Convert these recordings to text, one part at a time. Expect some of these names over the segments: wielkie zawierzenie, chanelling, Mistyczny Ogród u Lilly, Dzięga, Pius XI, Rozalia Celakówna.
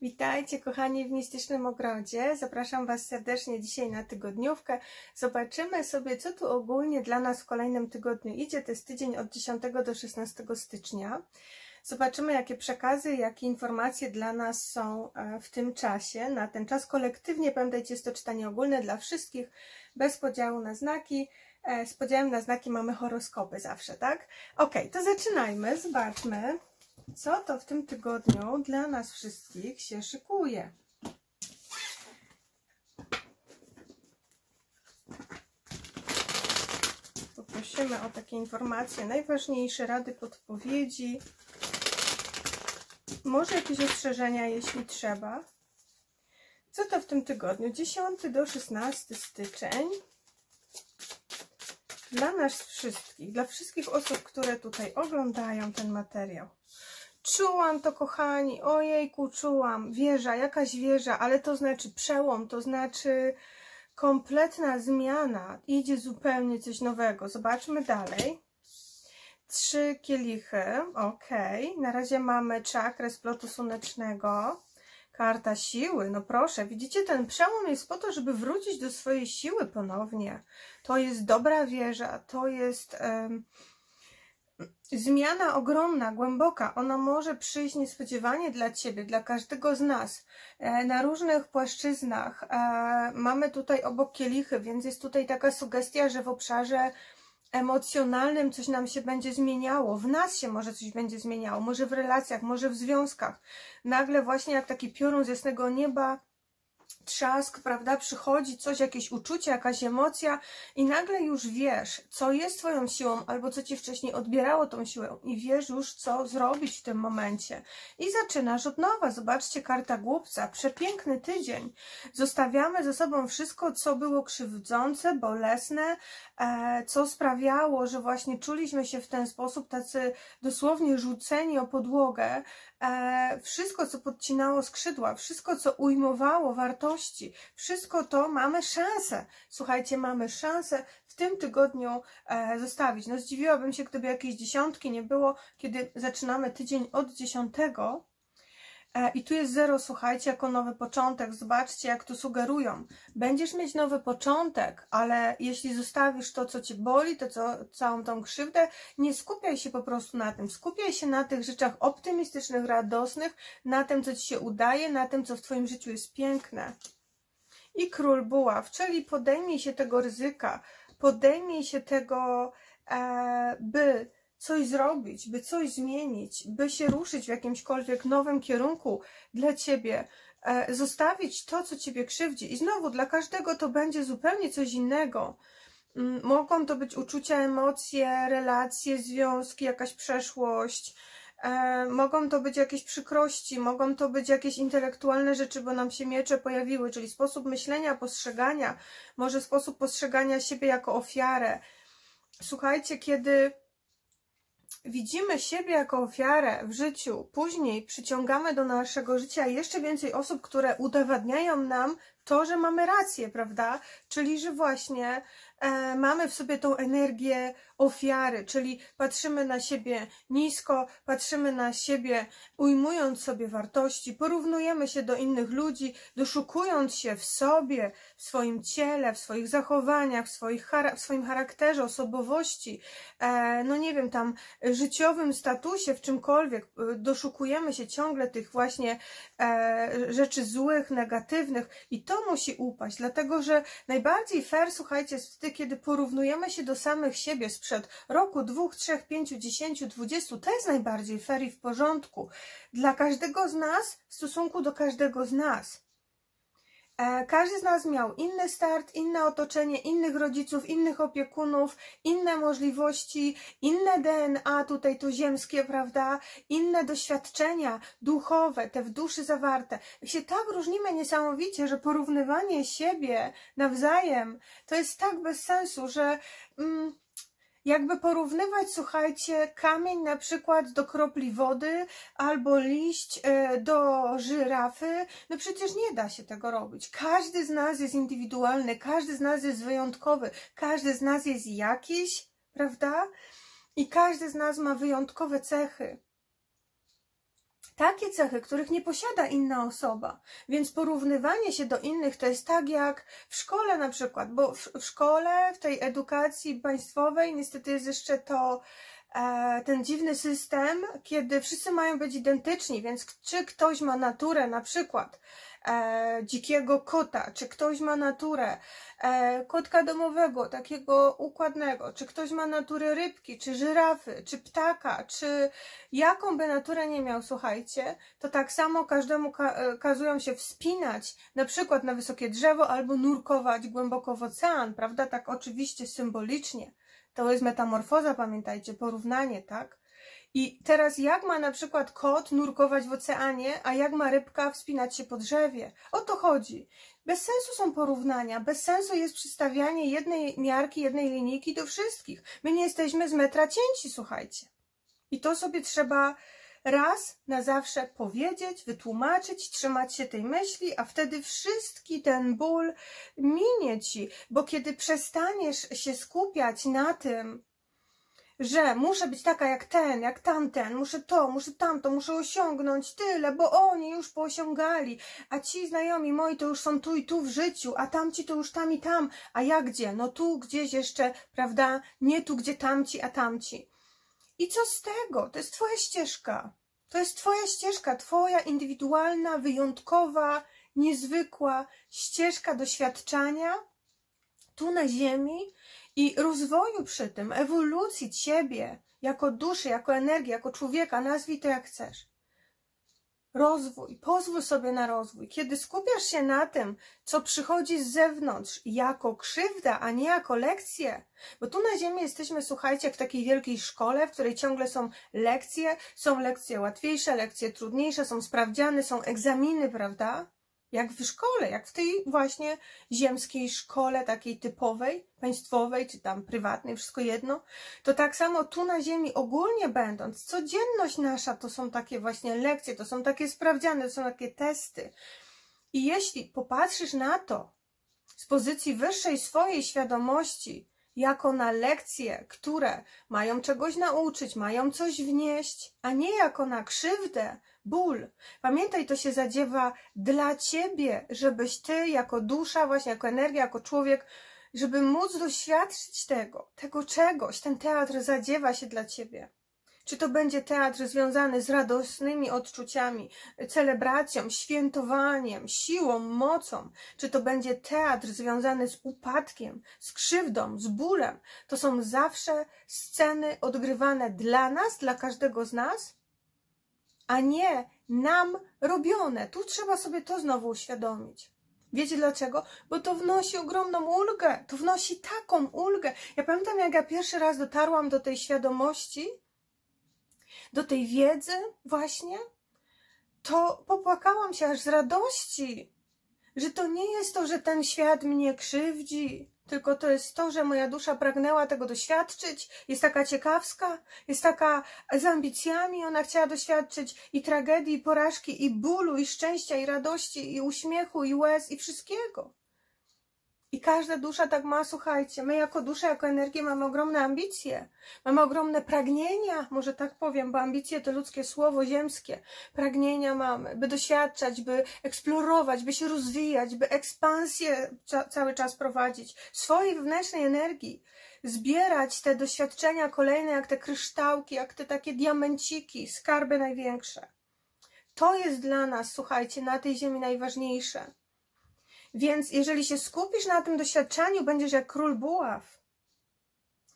Witajcie kochani w Mistycznym Ogrodzie. Zapraszam Was serdecznie dzisiaj na tygodniówkę. Zobaczymy sobie, co tu ogólnie dla nas w kolejnym tygodniu idzie. To jest tydzień od 10 do 16 stycznia. Zobaczymy, jakie przekazy, jakie informacje dla nas są w tym czasie. Na ten czas kolektywnie, pamiętajcie, jest to czytanie ogólne dla wszystkich, bez podziału na znaki. Z podziałem na znaki mamy horoskopy zawsze, tak? Ok, to zaczynajmy, zobaczmy, co to w tym tygodniu dla nas wszystkich się szykuje. Poprosimy o takie informacje, najważniejsze rady, podpowiedzi, może jakieś ostrzeżenia, jeśli trzeba. Co to w tym tygodniu? 10 do 16 styczeń. Dla nas wszystkich, dla wszystkich osób, które tutaj oglądają ten materiał. Czułam to, kochani, ojejku, czułam. Wieża, jakaś wieża, ale to znaczy przełom, to znaczy kompletna zmiana. Idzie zupełnie coś nowego. Zobaczmy dalej. 3 kielichy, ok. Na razie mamy czakrę splotu słonecznego. Karta siły, no proszę, widzicie, ten przełom jest po to, żeby wrócić do swojej siły ponownie. To jest dobra wieża, to jest zmiana ogromna, głęboka. Ona może przyjść niespodziewanie dla Ciebie, dla każdego z nas, na różnych płaszczyznach. Mamy tutaj obok kielichy, więc jest tutaj taka sugestia, że w obszarze emocjonalnym coś nam się będzie zmieniało, w nas się może coś będzie zmieniało, może w relacjach, może w związkach. Nagle właśnie jak taki piorun z jasnego nieba, trzask, prawda, przychodzi coś, jakieś uczucie, jakaś emocja i nagle już wiesz, co jest Twoją siłą albo co Ci wcześniej odbierało tą siłę i wiesz już, co zrobić w tym momencie. I zaczynasz od nowa. Zobaczcie, karta głupca. Przepiękny tydzień. Zostawiamy ze sobą wszystko, co było krzywdzące, bolesne, co sprawiało, że właśnie czuliśmy się w ten sposób tacy dosłownie rzuceni o podłogę. Wszystko, co podcinało skrzydła, wszystko, co ujmowało wartości, wszystko to mamy szansę, słuchajcie, mamy szansę w tym tygodniu zostawić. No zdziwiłabym się, gdyby jakiejś dziesiątki nie było, kiedy zaczynamy tydzień od 10. I tu jest 0, słuchajcie, jako nowy początek. Zobaczcie, jak tu sugerują. Będziesz mieć nowy początek, ale jeśli zostawisz to, co Cię boli, to co, całą tą krzywdę, nie skupiaj się po prostu na tym. Skupiaj się na tych rzeczach optymistycznych, radosnych, na tym, co Ci się udaje, na tym, co w Twoim życiu jest piękne. I król buław, czyli podejmij się tego ryzyka, podejmij się tego, by coś zrobić, by coś zmienić, by się ruszyć w jakimśkolwiek nowym kierunku dla Ciebie, zostawić to, co Ciebie krzywdzi. I znowu, dla każdego to będzie zupełnie coś innego. Mogą to być uczucia, emocje, relacje, związki, jakaś przeszłość, mogą to być jakieś przykrości, mogą to być jakieś intelektualne rzeczy, bo nam się miecze pojawiły, czyli sposób myślenia, postrzegania, może sposób postrzegania siebie jako ofiarę. Słuchajcie, kiedy widzimy siebie jako ofiarę w życiu, później przyciągamy do naszego życia jeszcze więcej osób, które udowadniają nam to, że mamy rację, prawda? Czyli, że właśnie mamy w sobie tą energię ofiary, czyli patrzymy na siebie nisko, patrzymy na siebie ujmując sobie wartości, porównujemy się do innych ludzi, doszukując się w sobie, w swoim ciele, w swoich zachowaniach, w swoim charakterze, osobowości, no nie wiem, tam życiowym statusie, w czymkolwiek. Doszukujemy się ciągle tych właśnie rzeczy złych, negatywnych i to musi upaść, dlatego że najbardziej fair, słuchajcie, jest wtedy, kiedy porównujemy się do samych siebie sprzed roku, 2, 3, 5, 10, 20. To jest najbardziej fair i w porządku dla każdego z nas, w stosunku do każdego z nas. Każdy z nas miał inny start, inne otoczenie, innych rodziców, innych opiekunów, inne możliwości, inne DNA tutaj to ziemskie, prawda? Inne doświadczenia duchowe, te w duszy zawarte. My się tak różnimy niesamowicie, że porównywanie siebie nawzajem to jest tak bez sensu, że jakby porównywać, słuchajcie, kamień na przykład do kropli wody albo liść do żyrafy, no przecież nie da się tego robić. Każdy z nas jest indywidualny, każdy z nas jest wyjątkowy, każdy z nas jest jakiś, prawda? I każdy z nas ma wyjątkowe cechy. takie cechy, których nie posiada inna osoba. Więc porównywanie się do innych to jest tak jak w szkole na przykład, bo w szkole, w tej edukacji państwowej niestety jest jeszcze to ten dziwny system, kiedy wszyscy mają być identyczni, więc czy ktoś ma naturę na przykład dzikiego kota, czy ktoś ma naturę kotka domowego, takiego układnego, czy ktoś ma naturę rybki, czy żyrafy, czy ptaka, czy jaką by naturę nie miał, słuchajcie, to tak samo każdemu kazują się wspinać, na przykład na wysokie drzewo, albo nurkować głęboko w ocean, prawda, tak oczywiście symbolicznie. To jest metamorfoza, pamiętajcie, porównanie, tak? I teraz jak ma na przykład kot nurkować w oceanie, a jak ma rybka wspinać się po drzewie? O to chodzi. Bez sensu są porównania, bez sensu jest przystawianie jednej miarki, jednej linijki do wszystkich. My nie jesteśmy z metra cięci, słuchajcie. I to sobie trzeba raz na zawsze powiedzieć, wytłumaczyć, trzymać się tej myśli, a wtedy wszystki ten ból minie ci, bo kiedy przestaniesz się skupiać na tym, że muszę być taka jak ten, jak tamten, muszę to, muszę tamto, muszę osiągnąć tyle, bo oni już poosiągali, a ci znajomi moi to już są tu i tu w życiu, a tamci to już tam i tam, a ja gdzie? No tu gdzieś jeszcze, prawda, nie tu gdzie tamci, a tamci. I co z tego? To jest twoja ścieżka. To jest twoja ścieżka, twoja indywidualna, wyjątkowa, niezwykła ścieżka doświadczania tu na ziemi i rozwoju przy tym, ewolucji ciebie jako duszy, jako energii, jako człowieka, nazwij to jak chcesz. Rozwój, pozwól sobie na rozwój. Kiedy skupiasz się na tym, co przychodzi z zewnątrz jako krzywda, a nie jako lekcje, bo tu na ziemi jesteśmy, słuchajcie, w takiej wielkiej szkole, w której ciągle są lekcje łatwiejsze, lekcje trudniejsze, są sprawdziany, są egzaminy, prawda? Jak w szkole, jak w tej właśnie ziemskiej szkole, takiej typowej, państwowej, czy tam prywatnej, wszystko jedno, to tak samo tu na ziemi ogólnie będąc, codzienność nasza to są takie właśnie lekcje, to są takie sprawdziany, to są takie testy. I jeśli popatrzysz na to z pozycji wyższej swojej świadomości, jako na lekcje, które mają czegoś nauczyć, mają coś wnieść, a nie jako na krzywdę, ból. Pamiętaj, to się zadziewa dla ciebie, żebyś ty jako dusza, właśnie jako energia, jako człowiek, żeby móc doświadczyć tego czegoś. Ten teatr zadziewa się dla ciebie. Czy to będzie teatr związany z radosnymi odczuciami, celebracją, świętowaniem, siłą, mocą? Czy to będzie teatr związany z upadkiem, z krzywdą, z bólem? To są zawsze sceny odgrywane dla nas, dla każdego z nas, a nie nam robione. Tu trzeba sobie to znowu uświadomić. Wiecie dlaczego? Bo to wnosi ogromną ulgę. To wnosi taką ulgę. Ja pamiętam, jak ja pierwszy raz dotarłam do tej świadomości, do tej wiedzy właśnie, to popłakałam się aż z radości, że to nie jest to, że ten świat mnie krzywdzi, tylko to jest to, że moja dusza pragnęła tego doświadczyć, jest taka ciekawska, jest taka z ambicjami, ona chciała doświadczyć i tragedii, i porażki, i bólu, i szczęścia, i radości, i uśmiechu, i łez, i wszystkiego. I każda dusza tak ma, słuchajcie, my jako dusza, jako energia mamy ogromne ambicje, mamy ogromne pragnienia, może tak powiem, bo ambicje to ludzkie słowo ziemskie, pragnienia mamy, by doświadczać, by eksplorować, by się rozwijać, by ekspansję cały czas prowadzić, swojej wewnętrznej energii, zbierać te doświadczenia kolejne, jak te kryształki, jak te takie diamenciki, skarby największe. To jest dla nas, słuchajcie, na tej ziemi najważniejsze. Więc jeżeli się skupisz na tym doświadczeniu, będziesz jak król buław.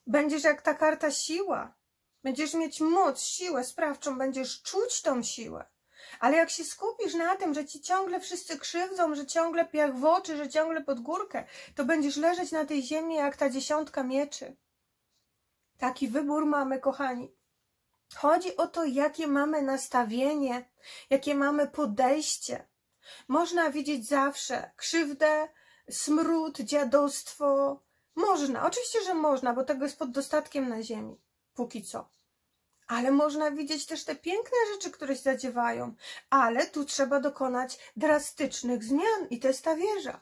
Będziesz jak ta karta siła. Będziesz mieć moc, siłę sprawczą, będziesz czuć tą siłę. Ale jak się skupisz na tym, że ci ciągle wszyscy krzywdzą, że ciągle piach w oczy, że ciągle pod górkę, to będziesz leżeć na tej ziemi jak ta 10 mieczy. Taki wybór mamy, kochani. Chodzi o to, jakie mamy nastawienie, jakie mamy podejście. Można widzieć zawsze krzywdę, smród, dziadostwo. Można, oczywiście, że można, bo tego jest pod dostatkiem na ziemi, póki co. Ale można widzieć też te piękne rzeczy, które się zadziewają. Ale tu trzeba dokonać drastycznych zmian i to jest ta wieża.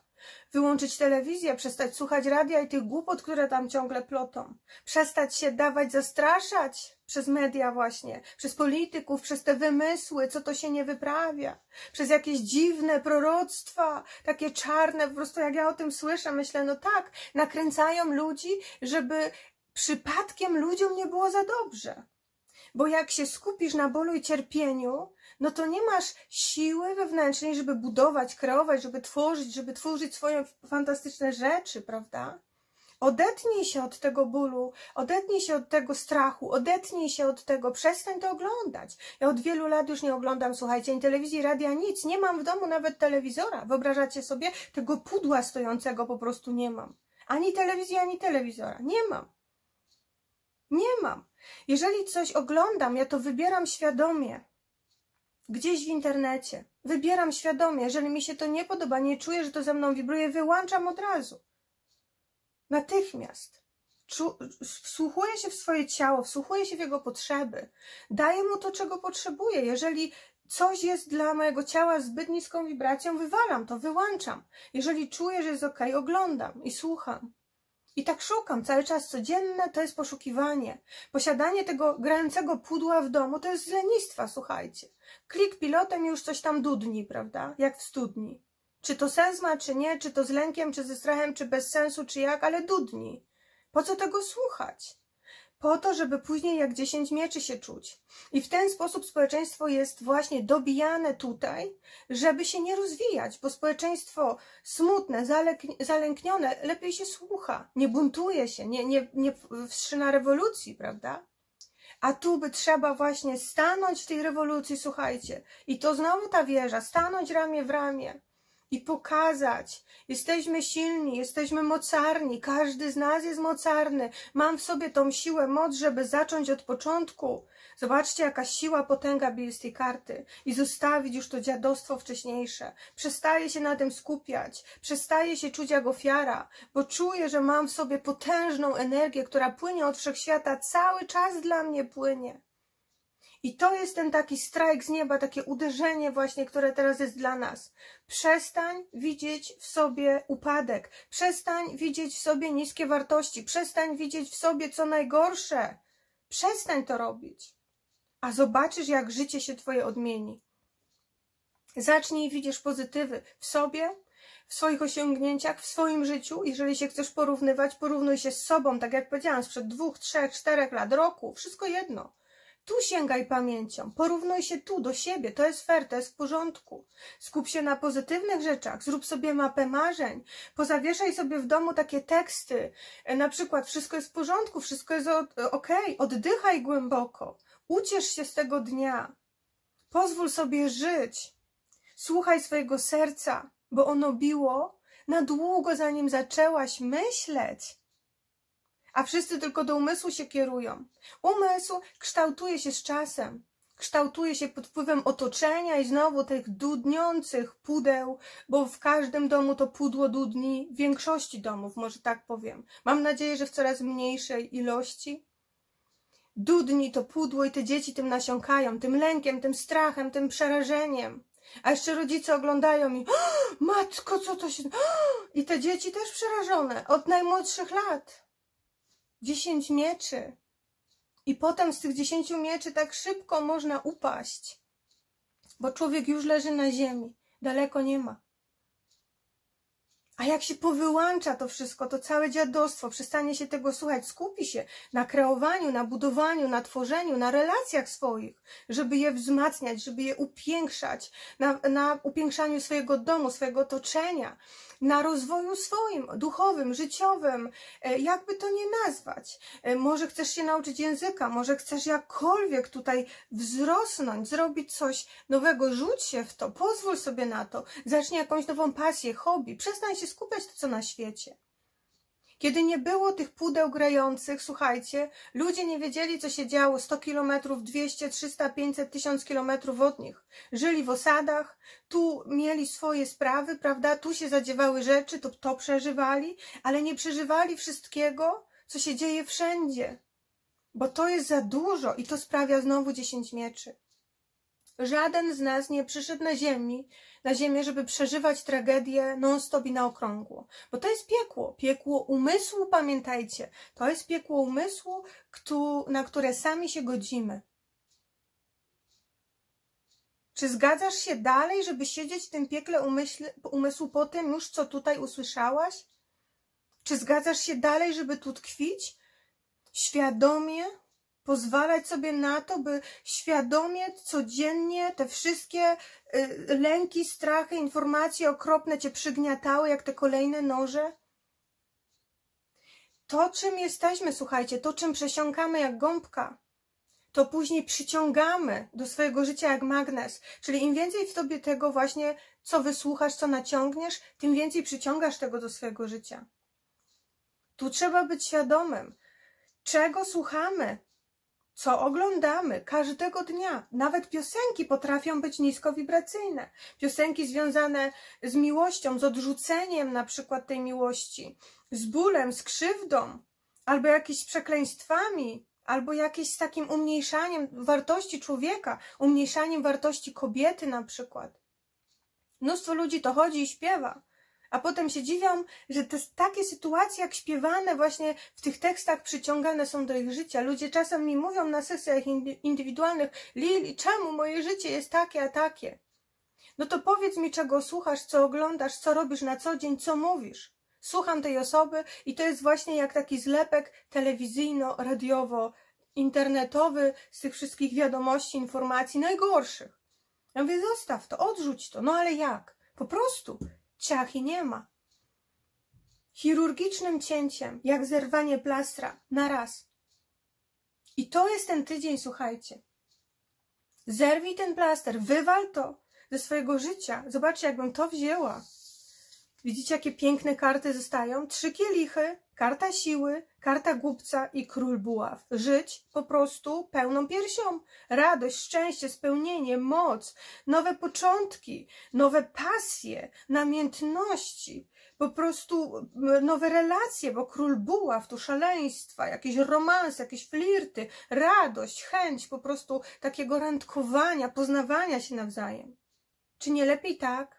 Wyłączyć telewizję, przestać słuchać radia i tych głupot, które tam ciągle plotą. Przestać się dawać zastraszać przez media właśnie, przez polityków, przez te wymysły, co to się nie wyprawia, przez jakieś dziwne proroctwa, takie czarne, po prostu jak ja o tym słyszę, myślę, no tak, nakręcają ludzi, żeby przypadkiem ludziom nie było za dobrze. Bo jak się skupisz na bólu i cierpieniu, no to nie masz siły wewnętrznej, żeby budować, kreować, żeby tworzyć swoje fantastyczne rzeczy, prawda? Odetnij się od tego bólu, odetnij się od tego strachu, odetnij się od tego, przestań to oglądać. Ja od wielu lat już nie oglądam, słuchajcie, ani telewizji, radia, nic. Nie mam w domu nawet telewizora. Wyobrażacie sobie? Tego pudła stojącego po prostu nie mam. Ani telewizji, ani telewizora. Nie mam. Nie mam. Jeżeli coś oglądam, ja to wybieram świadomie. Gdzieś w internecie. Wybieram świadomie. Jeżeli mi się to nie podoba, nie czuję, że to ze mną wibruje, wyłączam od razu. Natychmiast. Wsłuchuję się w swoje ciało, wsłuchuję się w jego potrzeby. Daję mu to, czego potrzebuje. Jeżeli coś jest dla mojego ciała zbyt niską wibracją, wywalam to, wyłączam. Jeżeli czuję, że jest ok, oglądam i słucham. I tak szukam cały czas, codzienne to jest poszukiwanie. Posiadanie tego grającego pudła w domu to jest z lenistwa, słuchajcie. Klik pilotem i już coś tam dudni, prawda? Jak w studni. Czy to sens ma, czy nie, czy to z lękiem, czy ze strachem, czy bez sensu, czy jak, ale dudni. Po co tego słuchać? Po to, żeby później jak 10 mieczy się czuć. I w ten sposób społeczeństwo jest właśnie dobijane tutaj, żeby się nie rozwijać, bo społeczeństwo smutne, zalęknione, lepiej się słucha, nie buntuje się, nie wstrzyma rewolucji, prawda? A tu by trzeba właśnie stanąć w tej rewolucji, słuchajcie, i to znowu ta wieża, stanąć ramię w ramię. I pokazać, jesteśmy silni, jesteśmy mocarni, każdy z nas jest mocarny, mam w sobie tą siłę, moc, żeby zacząć od początku. Zobaczcie, jaka siła, potęga bije z tej karty i zostawić już to dziadostwo wcześniejsze. Przestaję się na tym skupiać, przestaję się czuć jak ofiara, bo czuję, że mam w sobie potężną energię, która płynie od wszechświata, cały czas dla mnie płynie. I to jest ten taki strajk z nieba, takie uderzenie właśnie, które teraz jest dla nas. Przestań widzieć w sobie upadek. Przestań widzieć w sobie niskie wartości. Przestań widzieć w sobie co najgorsze. Przestań to robić. A zobaczysz, jak życie się twoje odmieni. Zacznij widzieć pozytywy w sobie, w swoich osiągnięciach, w swoim życiu. Jeżeli się chcesz porównywać, porównuj się z sobą, tak jak powiedziałam, sprzed 2, 3, 4 lat, roku. Wszystko jedno. Tu sięgaj pamięcią, porównuj się tu do siebie, to jest fair, to jest w porządku. Skup się na pozytywnych rzeczach, zrób sobie mapę marzeń, pozawieszaj sobie w domu takie teksty, na przykład wszystko jest w porządku, wszystko jest okej, oddychaj głęboko, uciesz się z tego dnia, pozwól sobie żyć, słuchaj swojego serca, bo ono biło na długo, zanim zaczęłaś myśleć. A wszyscy tylko do umysłu się kierują. Umysł kształtuje się z czasem. Kształtuje się pod wpływem otoczenia i znowu tych dudniących pudeł, bo w każdym domu to pudło dudni, w większości domów, może tak powiem. Mam nadzieję, że w coraz mniejszej ilości. Dudni to pudło i te dzieci tym nasiąkają, tym lękiem, tym strachem, tym przerażeniem. A jeszcze rodzice oglądają i matko, co to się... I te dzieci też przerażone od najmłodszych lat. 10 mieczy i potem z tych 10 mieczy tak szybko można upaść, bo człowiek już leży na ziemi, daleko nie ma. A jak się powyłącza to wszystko, to całe dziadostwo, przestanie się tego słuchać, skupi się na kreowaniu, na budowaniu, na tworzeniu, na relacjach swoich, żeby je wzmacniać, żeby je upiększać, na upiększaniu swojego domu, swojego otoczenia, na rozwoju swoim, duchowym, życiowym, jakby to nie nazwać. Może chcesz się nauczyć języka, może chcesz jakkolwiek tutaj wzrosnąć, zrobić coś nowego, rzuć się w to, pozwól sobie na to, zacznij jakąś nową pasję, hobby, przestań się skupiać to, co na świecie. Kiedy nie było tych pudeł grających, słuchajcie, ludzie nie wiedzieli, co się działo 100 kilometrów, 200, 300, 500, 1000 kilometrów od nich. Żyli w osadach, tu mieli swoje sprawy, prawda, tu się zadziewały rzeczy, to przeżywali, ale nie przeżywali wszystkiego, co się dzieje wszędzie, bo to jest za dużo i to sprawia znowu 10 mieczy. Żaden z nas nie przyszedł na ziemię, żeby przeżywać tragedię non-stop i na okrągło. Bo to jest piekło. Piekło umysłu, pamiętajcie. To jest piekło umysłu, na które sami się godzimy. Czy zgadzasz się dalej, żeby siedzieć w tym piekle umysłu po tym już, co tutaj usłyszałaś? Czy zgadzasz się dalej, żeby tu tkwić? Świadomie pozwalać sobie na to, by świadomie, codziennie te wszystkie lęki, strachy, informacje okropne cię przygniatały, jak te kolejne noże? To, czym jesteśmy, słuchajcie, to, czym przesiąkamy jak gąbka, to później przyciągamy do swojego życia jak magnes. Czyli im więcej w tobie tego właśnie, co wysłuchasz, co naciągniesz, tym więcej przyciągasz tego do swojego życia. Tu trzeba być świadomym, czego słuchamy, co oglądamy każdego dnia. Nawet piosenki potrafią być niskowibracyjne. Piosenki związane z miłością, z odrzuceniem na przykład tej miłości, z bólem, z krzywdą, albo jakimiś przekleństwami, albo jakieś z takim umniejszaniem wartości człowieka, umniejszaniem wartości kobiety na przykład. Mnóstwo ludzi to chodzi i śpiewa, a potem się dziwią, że te takie sytuacje, jak śpiewane właśnie w tych tekstach, przyciągane są do ich życia. Ludzie czasem mi mówią na sesjach indywidualnych: Lili, czemu moje życie jest takie, a takie? No to powiedz mi, czego słuchasz, co oglądasz, co robisz na co dzień, co mówisz. Słucham tej osoby i to jest właśnie jak taki zlepek telewizyjno-radiowo-internetowy z tych wszystkich wiadomości, informacji najgorszych. Ja mówię: zostaw to, odrzuć to. No ale jak? Po prostu ciach i nie ma. Chirurgicznym cięciem, jak zerwanie plastra na raz. I to jest ten tydzień, słuchajcie. Zerwij ten plaster, wywal to ze swojego życia. Zobaczcie, jakbym to wzięła. Widzicie, jakie piękne karty zostają? 3 kielichy, karta siły, karta głupca i król buław. Żyć po prostu pełną piersią. Radość, szczęście, spełnienie, moc, nowe początki, nowe pasje, namiętności, po prostu nowe relacje, bo król buław to szaleństwa, jakieś romanse, jakieś flirty, radość, chęć po prostu takiego randkowania, poznawania się nawzajem. Czy nie lepiej tak?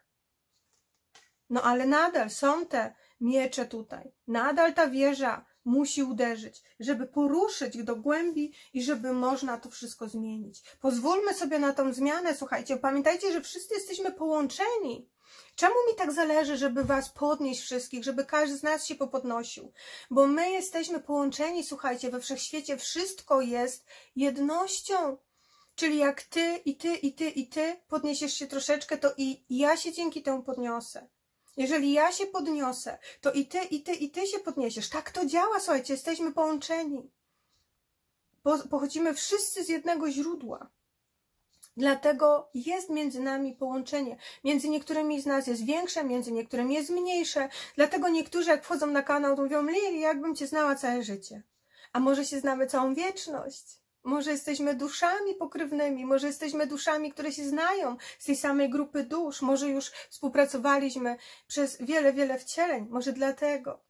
No ale nadal są te miecze tutaj. Nadal ta wieża musi uderzyć, żeby poruszyć do głębi i żeby można to wszystko zmienić. Pozwólmy sobie na tą zmianę, słuchajcie. Pamiętajcie, że wszyscy jesteśmy połączeni. Czemu mi tak zależy, żeby was podnieść wszystkich, żeby każdy z nas się popodnosił? Bo my jesteśmy połączeni, słuchajcie, we wszechświecie wszystko jest jednością. Czyli jak ty podniesiesz się troszeczkę, to i ja się dzięki temu podniosę. Jeżeli ja się podniosę, to i ty się podniesiesz. Tak to działa, słuchajcie, jesteśmy połączeni. Pochodzimy wszyscy z jednego źródła. Dlatego jest między nami połączenie. Między niektórymi z nas jest większe, między niektórymi jest mniejsze. Dlatego niektórzy, jak wchodzą na kanał, to mówią: Lili, jakbym cię znała całe życie. A może się znamy całą wieczność? Może jesteśmy duszami pokrewnymi, może jesteśmy duszami, które się znają z tej samej grupy dusz, może już współpracowaliśmy przez wiele, wiele wcieleń, może dlatego.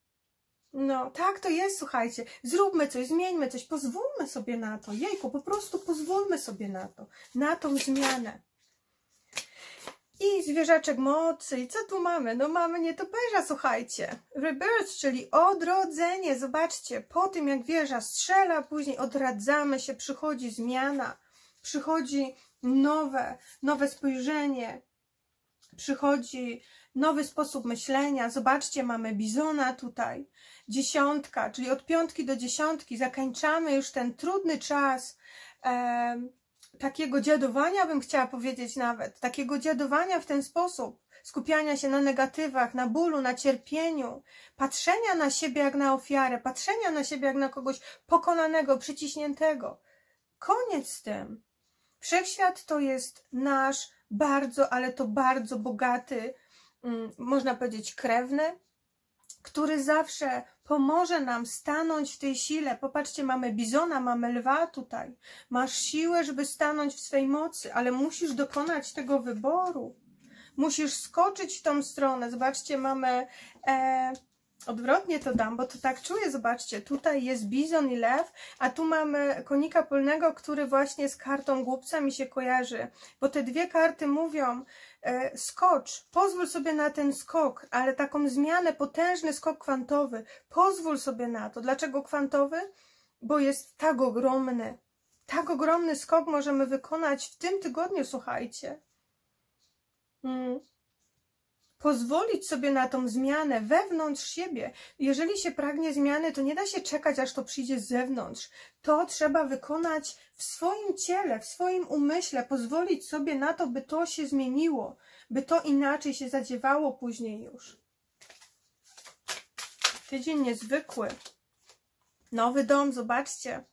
No, tak to jest, słuchajcie. Zróbmy coś, zmieńmy coś, pozwólmy sobie na to. Jejku, po prostu pozwólmy sobie na to, na tą zmianę. I zwierzaczek mocy. I co tu mamy? No mamy nietoperza, słuchajcie. Rebirth, czyli odrodzenie. Zobaczcie, po tym jak wieża strzela, później odradzamy się, przychodzi zmiana, przychodzi nowe spojrzenie, przychodzi nowy sposób myślenia. Zobaczcie, mamy bizona tutaj, 10, czyli od 5 do 10. Zakończamy już ten trudny czas takiego dziadowania, bym chciała powiedzieć nawet, takiego dziadowania w ten sposób, skupiania się na negatywach, na bólu, na cierpieniu, patrzenia na siebie jak na ofiarę, patrzenia na siebie jak na kogoś pokonanego, przyciśniętego. Koniec z tym. Wszechświat to jest nasz bardzo, ale to bardzo bogaty, można powiedzieć, krewny, który zawsze pomoże nam stanąć w tej sile. Popatrzcie, mamy bizona, mamy lwa tutaj. Masz siłę, żeby stanąć w swej mocy, ale musisz dokonać tego wyboru. Musisz skoczyć w tą stronę. Zobaczcie, mamy Odwrotnie to dam, bo to tak czuję, zobaczcie, tutaj jest bizon i lew, a tu mamy konika polnego, który właśnie z kartą głupca mi się kojarzy, bo te dwie karty mówią, skocz, pozwól sobie na ten skok, ale taką zmianę, potężny skok kwantowy, pozwól sobie na to. Dlaczego kwantowy? Bo jest tak ogromny skok możemy wykonać w tym tygodniu, słuchajcie. Pozwolić sobie na tą zmianę wewnątrz siebie. Jeżeli się pragnie zmiany, to nie da się czekać, aż to przyjdzie z zewnątrz. To trzeba wykonać w swoim ciele, w swoim umyśle, pozwolić sobie na to, by to się zmieniło, by to inaczej się zadziewało później już. Tydzień niezwykły. Nowy dom, zobaczcie.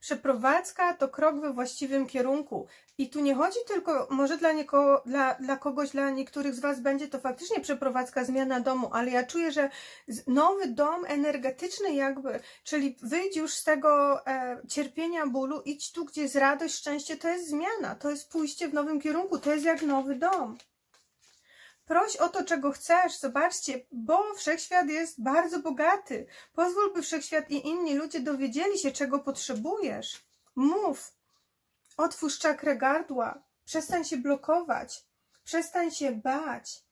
Przeprowadzka to krok we właściwym kierunku. I tu nie chodzi tylko, może dla niektórych z Was będzie to faktycznie przeprowadzka, zmiana domu, ale ja czuję, że nowy dom energetyczny jakby, czyli wyjdź już z tego cierpienia, bólu, idź tu, gdzie jest radość, szczęście, to jest zmiana, to jest pójście w nowym kierunku, to jest jak nowy dom. Proś o to, czego chcesz, zobaczcie, bo wszechświat jest bardzo bogaty. Pozwól, by wszechświat i inni ludzie dowiedzieli się, czego potrzebujesz. Mów, otwórz czakrę gardła, przestań się blokować, przestań się bać,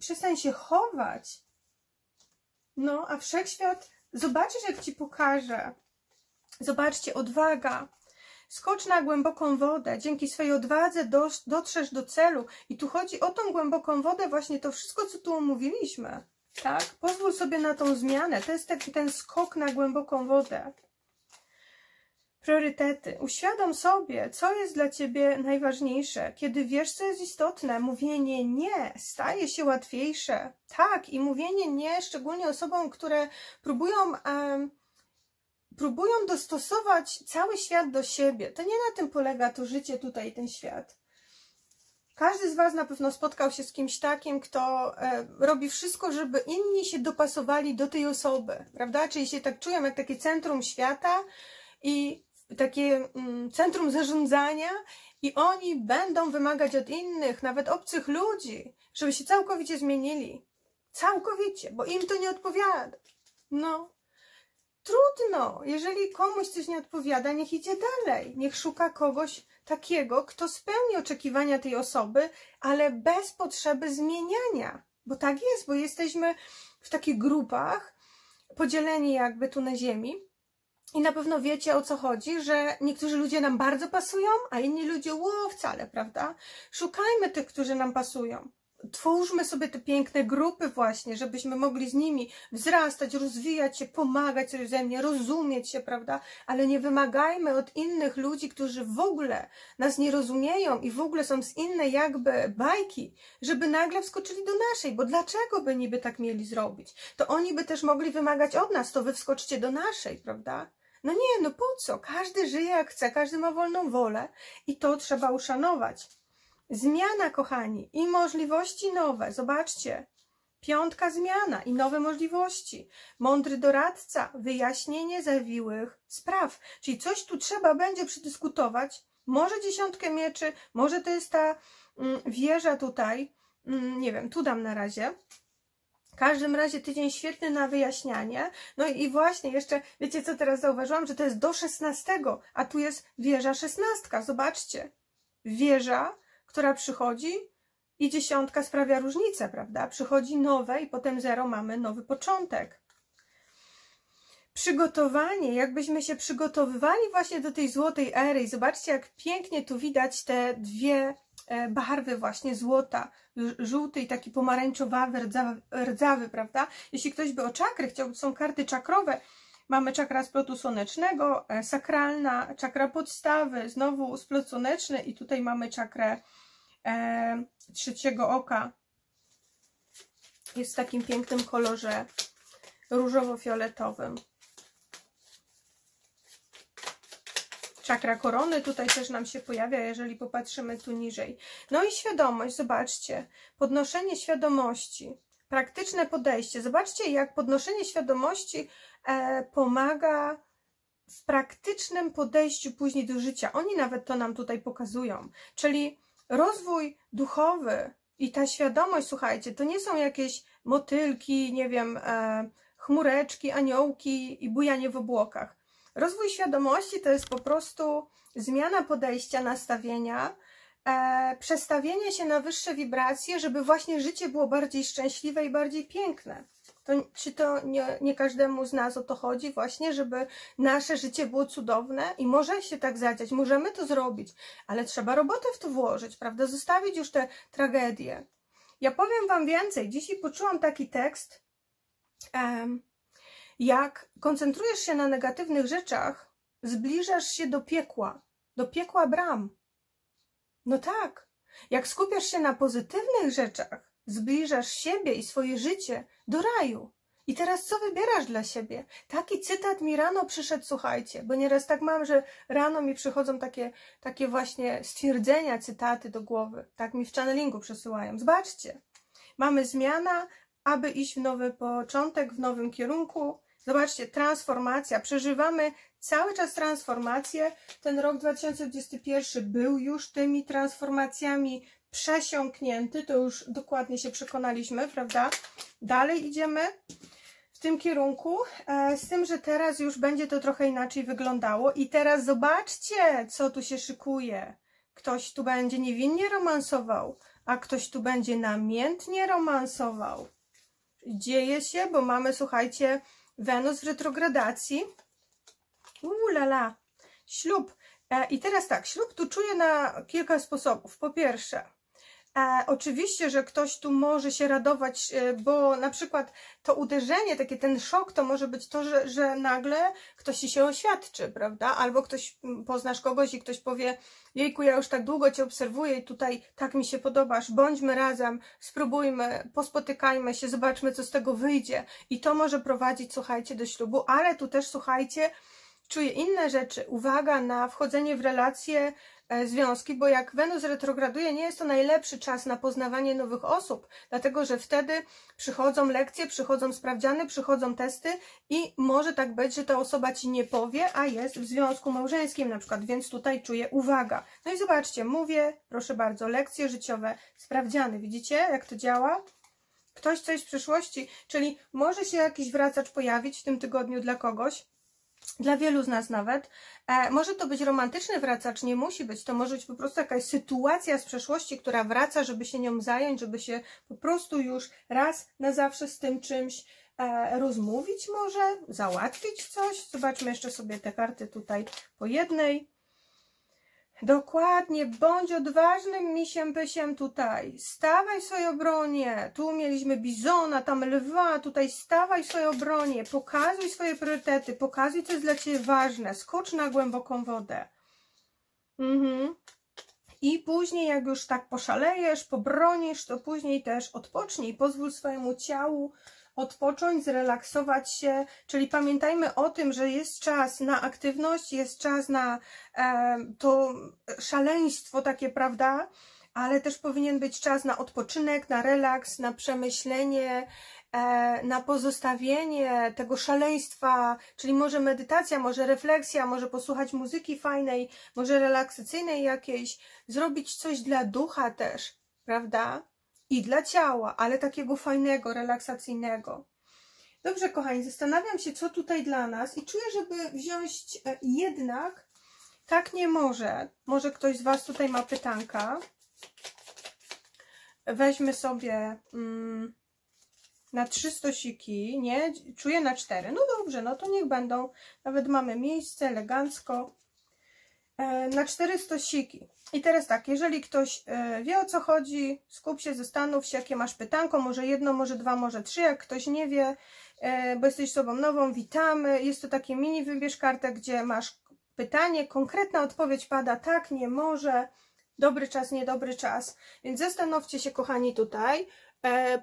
przestań się chować. No, a wszechświat, zobaczysz, jak Ci pokaże. Zobaczcie, odwaga. Skocz na głęboką wodę, dzięki swojej odwadze dotrzesz do celu. I tu chodzi o tą głęboką wodę, właśnie to wszystko, co tu omówiliśmy. Tak? Pozwól sobie na tą zmianę, to jest ten skok na głęboką wodę. Priorytety. Uświadom sobie, co jest dla Ciebie najważniejsze. Kiedy wiesz, co jest istotne, mówienie nie staje się łatwiejsze. Tak, i mówienie nie, szczególnie osobom, które próbują dostosować cały świat do siebie. To nie na tym polega to życie tutaj, ten świat. Każdy z Was na pewno spotkał się z kimś takim, kto robi wszystko, żeby inni się dopasowali do tej osoby, prawda? Czyli się tak czują jak takie centrum świata i takie centrum zarządzania i oni będą wymagać od innych, nawet obcych ludzi, żeby się całkowicie zmienili. Całkowicie, bo im to nie odpowiada. No. Trudno, jeżeli komuś coś nie odpowiada, niech idzie dalej, niech szuka kogoś takiego, kto spełni oczekiwania tej osoby, ale bez potrzeby zmieniania, bo tak jest, bo jesteśmy w takich grupach, podzieleni jakby tu na ziemi i na pewno wiecie, o co chodzi, że niektórzy ludzie nam bardzo pasują, a inni ludzie, wcale, prawda? Szukajmy tych, którzy nam pasują. Twórzmy sobie te piękne grupy właśnie, żebyśmy mogli z nimi wzrastać, rozwijać się, pomagać sobie wzajemnie, rozumieć się, prawda? Ale nie wymagajmy od innych ludzi, którzy w ogóle nas nie rozumieją i w ogóle są z innej jakby bajki, żeby nagle wskoczyli do naszej, bo dlaczego by niby tak mieli zrobić? To oni by też mogli wymagać od nas, to wy wskoczcie do naszej, prawda? No nie, no po co? Każdy żyje jak chce, każdy ma wolną wolę i to trzeba uszanować. Zmiana, kochani, i możliwości nowe. Zobaczcie, piątka zmiana i nowe możliwości. Mądry doradca, wyjaśnienie zawiłych spraw. Czyli coś tu trzeba będzie przedyskutować. Może dziesiątkę mieczy, może to jest ta wieża tutaj. Nie wiem, tu dam na razie. W każdym razie tydzień świetny na wyjaśnianie. No i właśnie jeszcze, wiecie co teraz zauważyłam? Że to jest do 16, a tu jest wieża 16. Zobaczcie. Wieża, która przychodzi i dziesiątka sprawia różnicę, prawda? Przychodzi nowe i potem 0, mamy nowy początek. Przygotowanie, jakbyśmy się przygotowywali właśnie do tej złotej ery i zobaczcie, jak pięknie tu widać te dwie barwy właśnie złota, żółty i taki pomarańczowawy, rdzawy, prawda? Jeśli ktoś by o czakry chciał, to są karty czakrowe. Mamy czakra splotu słonecznego, sakralna, czakra podstawy, znowu splot słoneczny i tutaj mamy czakrę trzeciego oka. Jest w takim pięknym kolorze różowo-fioletowym. Czakra korony tutaj też nam się pojawia, jeżeli popatrzymy tu niżej. No i świadomość, zobaczcie, podnoszenie świadomości, praktyczne podejście. Zobaczcie, jak podnoszenie świadomości pomaga w praktycznym podejściu później do życia. Oni nawet to nam tutaj pokazują. Czyli rozwój duchowy, I ta świadomość, słuchajcie, to nie są jakieś motylki, nie wiem, chmureczki, aniołki i bujanie w obłokach. Rozwój świadomości to jest po prostu zmiana podejścia, nastawienia, przestawienie się na wyższe wibracje, żeby właśnie życie było bardziej szczęśliwe i bardziej piękne. Czy to nie każdemu z nas o to chodzi właśnie, żeby nasze życie było cudowne i może się tak zadziać, możemy to zrobić, ale trzeba robotę w to włożyć, prawda? Zostawić już te tragedie. Ja powiem wam więcej, dzisiaj poczułam taki tekst, jak koncentrujesz się na negatywnych rzeczach, zbliżasz się do piekła bram. No tak, jak skupiasz się na pozytywnych rzeczach, zbliżasz siebie i swoje życie do raju. I teraz co wybierasz dla siebie? Taki cytat mi rano przyszedł, słuchajcie, bo nieraz tak mam, że rano mi przychodzą takie właśnie stwierdzenia, cytaty do głowy. Tak mi w channelingu przesyłają. Zobaczcie, mamy zmiana, aby iść w nowy początek, w nowym kierunku. Zobaczcie, transformacja. Przeżywamy cały czas transformację. Ten rok 2021 był już tymi transformacjami przesiąknięty, to już dokładnie się przekonaliśmy, prawda? Dalej idziemy w tym kierunku, z tym, że teraz już będzie to trochę inaczej wyglądało i teraz zobaczcie, co tu się szykuje. Ktoś tu będzie niewinnie romansował, a ktoś tu będzie namiętnie romansował. Dzieje się, bo mamy, słuchajcie, Wenus w retrogradacji. Ulala, ślub. I teraz tak, ślub tu czuję na kilka sposobów. Po pierwsze, oczywiście, że ktoś tu może się radować, bo na przykład to uderzenie, taki ten szok, to może być to, że nagle ktoś ci się oświadczy, prawda? Albo ktoś, poznasz kogoś i ktoś powie: jejku, ja już tak długo cię obserwuję i tutaj tak mi się podobasz, bądźmy razem, spróbujmy, pospotykajmy się, zobaczmy, co z tego wyjdzie. I to może prowadzić, słuchajcie, do ślubu, ale tu też, słuchajcie, czuję inne rzeczy. Uwaga na wchodzenie w relacje, związki, bo jak Wenus retrograduje, nie jest to najlepszy czas na poznawanie nowych osób, dlatego że wtedy przychodzą lekcje, przychodzą sprawdziany, przychodzą testy i może tak być, że ta osoba ci nie powie, a jest w związku małżeńskim na przykład, więc tutaj czuję uwaga. No i zobaczcie, mówię, proszę bardzo, lekcje życiowe, sprawdziany. Widzicie, jak to działa? Ktoś coś z przyszłości, czyli może się jakiś wracacz pojawić w tym tygodniu dla kogoś, dla wielu z nas nawet. Może to być romantyczny wracacz, nie musi być, to może być po prostu jakaś sytuacja z przeszłości, która wraca, żeby się nią zająć, żeby się po prostu już raz na zawsze z tym czymś rozmówić może, załatwić coś. Zobaczmy jeszcze sobie te karty tutaj po jednej. Dokładnie, bądź odważnym misiem, pysiem tutaj, stawaj w swojej obronie, tu mieliśmy bizona, tam lwa, tutaj stawaj w swojej obronie, pokazuj swoje priorytety, pokazuj, co jest dla ciebie ważne, skocz na głęboką wodę. I później, jak już tak poszalejesz, pobronisz, to później też odpocznij, pozwól swojemu ciału odpocząć, zrelaksować się, czyli pamiętajmy o tym, że jest czas na aktywność, jest czas na to szaleństwo takie, prawda, ale też powinien być czas na odpoczynek, na relaks, na przemyślenie, na pozostawienie tego szaleństwa, czyli może medytacja, może refleksja, może posłuchać muzyki fajnej, może relaksacyjnej jakiejś, zrobić coś dla ducha też, prawda? I dla ciała, ale takiego fajnego, relaksacyjnego. Dobrze, kochani, zastanawiam się, co tutaj dla nas i czuję, żeby wziąć jednak, tak nie może. Może ktoś z was tutaj ma pytanka. Weźmy sobie na 3 stosiki, nie? Czuję na 4. No dobrze, no to niech będą. Nawet mamy miejsce, elegancko. Na 4 stosiki. I teraz tak, jeżeli ktoś wie, o co chodzi, skup się, zastanów się, jakie masz pytanko, może jedno, może dwa, może trzy, jak ktoś nie wie, bo jesteś osobą nową, witamy. Jest to taki mini wybierz kartę, gdzie masz pytanie, konkretna odpowiedź pada tak, nie może, dobry czas, niedobry czas. Więc zastanówcie się, kochani, tutaj,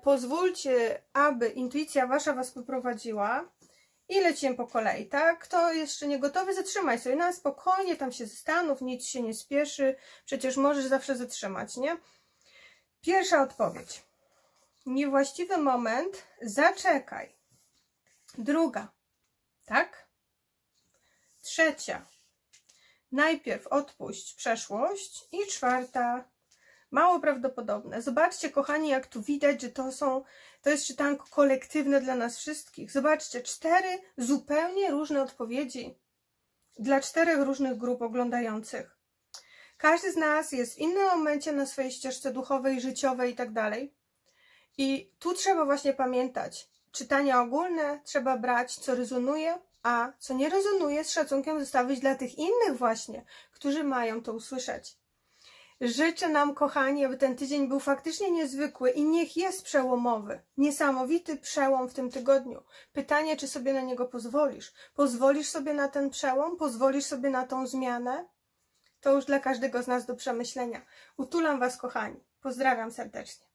pozwólcie, aby intuicja wasza was poprowadziła. I lecimy po kolei, tak? Kto jeszcze nie gotowy, zatrzymaj sobie na spokojnie, tam się zastanów, nic się nie spieszy, przecież możesz zawsze zatrzymać, nie? Pierwsza odpowiedź. Niewłaściwy moment, zaczekaj. Druga, tak? Trzecia. Najpierw odpuść przeszłość. I czwarta, Mało prawdopodobne. Zobaczcie, kochani, jak tu widać, że to jest czytanko kolektywne dla nas wszystkich. Zobaczcie, 4 zupełnie różne odpowiedzi dla 4 różnych grup oglądających. Każdy z nas jest w innym momencie na swojej ścieżce duchowej, życiowej i tak dalej. I tu trzeba właśnie pamiętać, czytania ogólne trzeba brać, co rezonuje, a co nie rezonuje, z szacunkiem zostawić dla tych innych właśnie, którzy mają to usłyszeć. Życzę nam, kochani, aby ten tydzień był faktycznie niezwykły i niech jest przełomowy. Niesamowity przełom w tym tygodniu. Pytanie, czy sobie na niego pozwolisz? Pozwolisz sobie na ten przełom? Pozwolisz sobie na tą zmianę? To już dla każdego z nas do przemyślenia. Utulam Was, kochani. Pozdrawiam serdecznie.